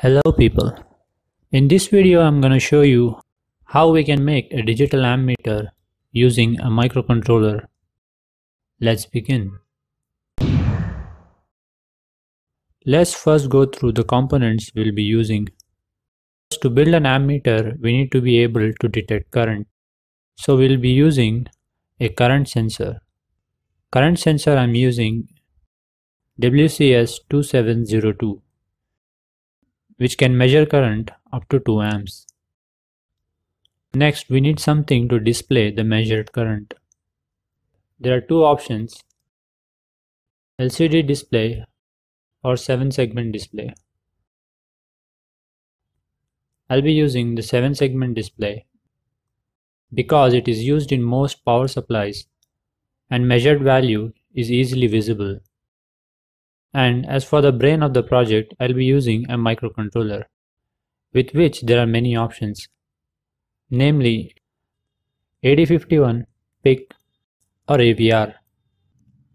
Hello people, in this video I'm going to show you how we can make a digital ammeter using a microcontroller. Let's begin. Let's first go through the components we'll be using. First, to build an ammeter we need to be able to detect current. So we'll be using a current sensor. Current sensor I'm using WCS2702. Which can measure current up to 2 amps. Next, we need something to display the measured current. There are two options, LCD display or 7-segment display. I'll be using the 7-segment display because it is used in most power supplies and measured value is easily visible. And as for the brain of the project, I'll be using a microcontroller, with which there are many options, namely 8051, PIC or AVR.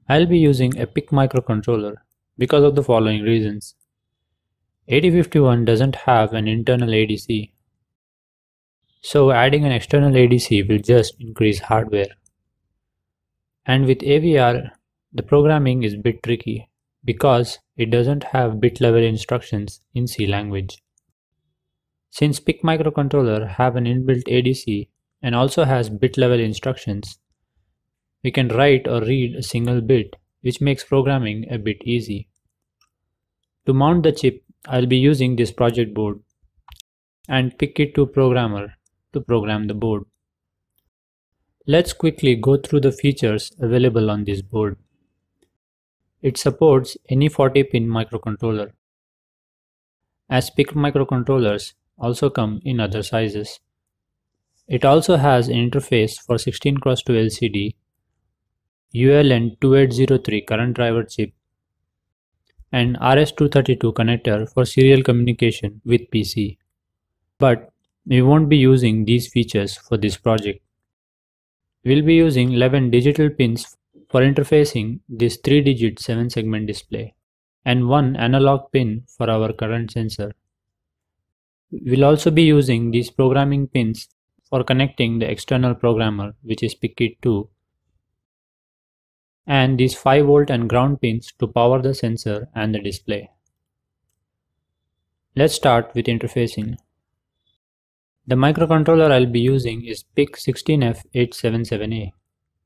I'll be using a PIC microcontroller because of the following reasons. 8051 doesn't have an internal ADC, so adding an external ADC will just increase hardware. And with AVR, the programming is a bit tricky, because it doesn't have bit-level instructions in C language. Since PIC microcontroller have an inbuilt ADC and also has bit-level instructions, we can write or read a single bit, which makes programming a bit easy. To mount the chip, I'll be using this project board and PICkit 2 programmer to program the board. Let's quickly go through the features available on this board. It supports any 40-pin microcontroller, as PIC microcontrollers also come in other sizes. It also has an interface for 16x2 LCD, ULN2803 current driver chip, and RS232 connector for serial communication with PC. But we won't be using these features for this project. We'll be using 11 digital pins for interfacing this 3-digit 7-segment display and one analog pin for our current sensor. We'll also be using these programming pins for connecting the external programmer, which is PICkit 2, and these 5V and ground pins to power the sensor and the display. Let's start with interfacing. The microcontroller I'll be using is PIC16F877A.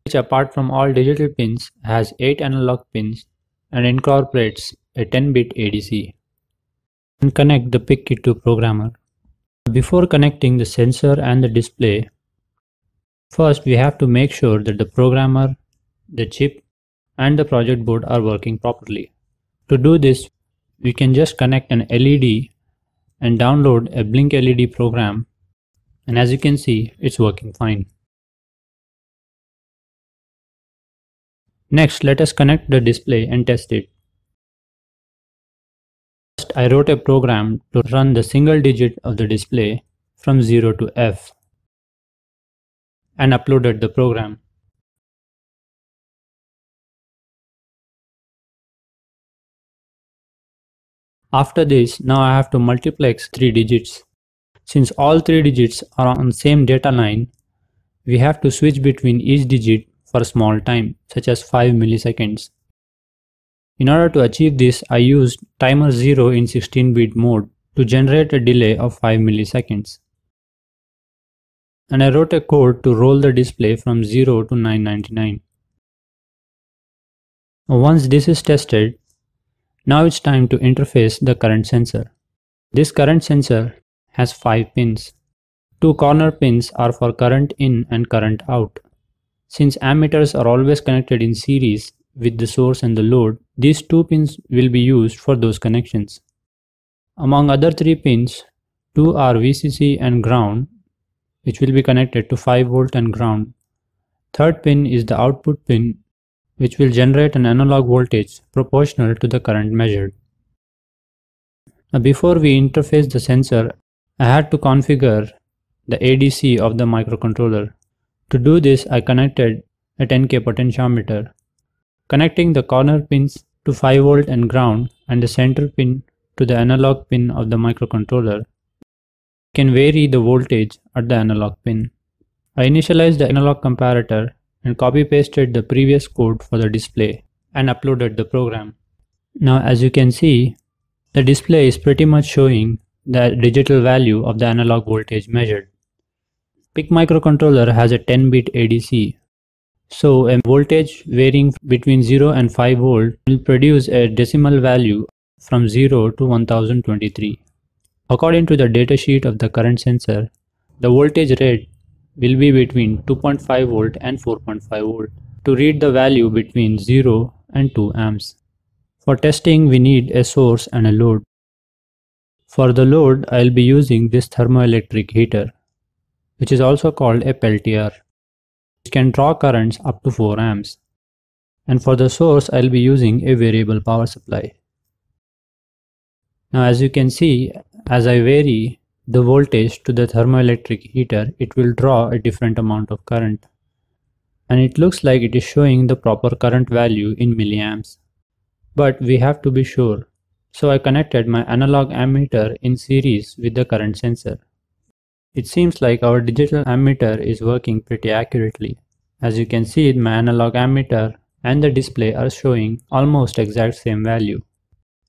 Which, apart from all digital pins, has 8 analog pins and incorporates a 10-bit ADC. And connect the PICkit 2 programmer. Before connecting the sensor and the display, first we have to make sure that the programmer, the chip and the project board are working properly. To do this, we can just connect an LED and download a Blink LED program, and as you can see, it's working fine. Next, let us connect the display and test it. First, I wrote a program to run the single digit of the display from 0 to F and uploaded the program. After this, now I have to multiplex 3 digits. Since all 3 digits are on the same data line, we have to switch between each digit for a small time, such as 5 milliseconds. In order to achieve this, I used timer 0 in 16-bit mode to generate a delay of 5 milliseconds. And I wrote a code to roll the display from 0 to 999. Once this is tested, now it's time to interface the current sensor. This current sensor has 5 pins. 2 corner pins are for current in and current out. Since ammeters are always connected in series with the source and the load, these 2 pins will be used for those connections. Among other 3 pins, 2 are VCC and ground, which will be connected to 5V and ground. Third pin is the output pin, which will generate an analog voltage proportional to the current measured. Now, before we interface the sensor, I had to configure the ADC of the microcontroller. To do this, I connected a 10K potentiometer, connecting the corner pins to 5V and ground and the center pin to the analog pin of the microcontroller. We can vary the voltage at the analog pin. I initialized the analog comparator and copy-pasted the previous code for the display and uploaded the program. Now as you can see, the display is pretty much showing the digital value of the analog voltage measured. PIC microcontroller has a 10-bit ADC, so a voltage varying between 0 and 5 volt will produce a decimal value from 0 to 1023. According to the datasheet of the current sensor, the voltage read will be between 2.5 volt and 4.5 volt to read the value between 0 and 2 amps. For testing, we need a source and a load. For the load, I will be using this thermoelectric heater, which is also called a Peltier, which can draw currents up to 4 amps. And for the source, I will be using a variable power supply. Now as you can see, as I vary the voltage to the thermoelectric heater, it will draw a different amount of current. And it looks like it is showing the proper current value in milliamps. But we have to be sure. So I connected my analog ammeter in series with the current sensor. It seems like our digital ammeter is working pretty accurately. As you can see, my analog ammeter and the display are showing almost exact same value.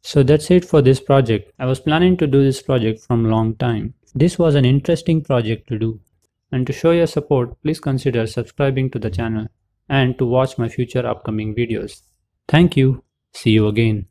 So that's it for this project. I was planning to do this project from long time. This was an interesting project to do. And to show your support, please consider subscribing to the channel and to watch my future upcoming videos. Thank you. See you again.